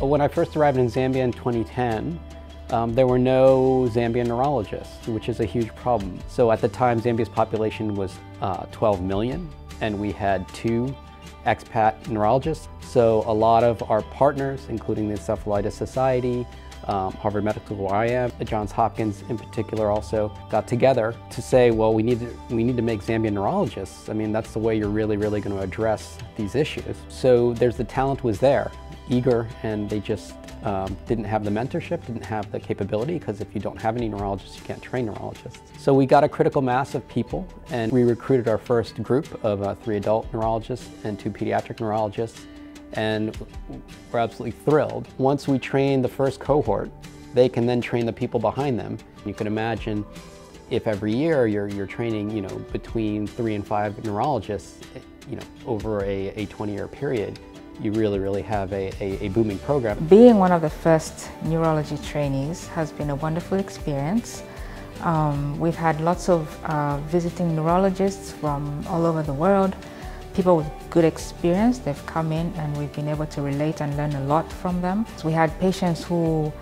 When I first arrived in Zambia in 2010, there were no Zambian neurologists, which is a huge problem. So at the time, Zambia's population was 12 million, and we had 2 expat neurologists. So a lot of our partners, including the Encephalitis Society, Harvard Medical YM, Johns Hopkins in particular also got together to say, well, we need to make Zambian neurologists. I mean, that's the way you're really going to address these issues. So the talent was there, eager, and they just didn't have the mentorship, didn't have the capability, because if you don't have any neurologists, you can't train neurologists. So we got a critical mass of people, and we recruited our first group of 3 adult neurologists and 2 pediatric neurologists, and we're absolutely thrilled. Once we train the first cohort, they can then train the people behind them. You can imagine if every year you're training, you know, between 3 and 5 neurologists, you know, over a 20-year period, you really have a booming program. Being one of the first neurology trainees has been a wonderful experience. We've had lots of visiting neurologists from all over the world, people with good experience. They've come in and we've been able to relate and learn a lot from them. So we had patients who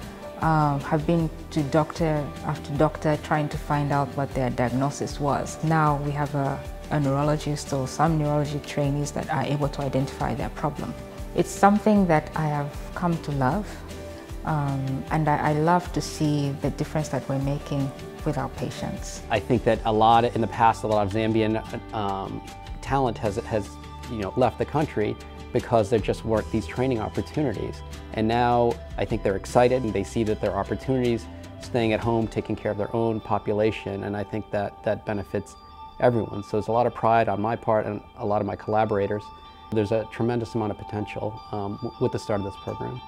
have been to doctor after doctor trying to find out what their diagnosis was. Now we have a neurologist or some neurology trainees that are able to identify their problem. It's something that I have come to love, and I love to see the difference that we're making with our patients. I think that in the past a lot of Zambian talent has left the country because there just weren't these training opportunities. And now I think they're excited and they see that there are opportunities, staying at home, taking care of their own population, and I think that that benefits everyone. So there's a lot of pride on my part and a lot of my collaborators. There's a tremendous amount of potential with the start of this program.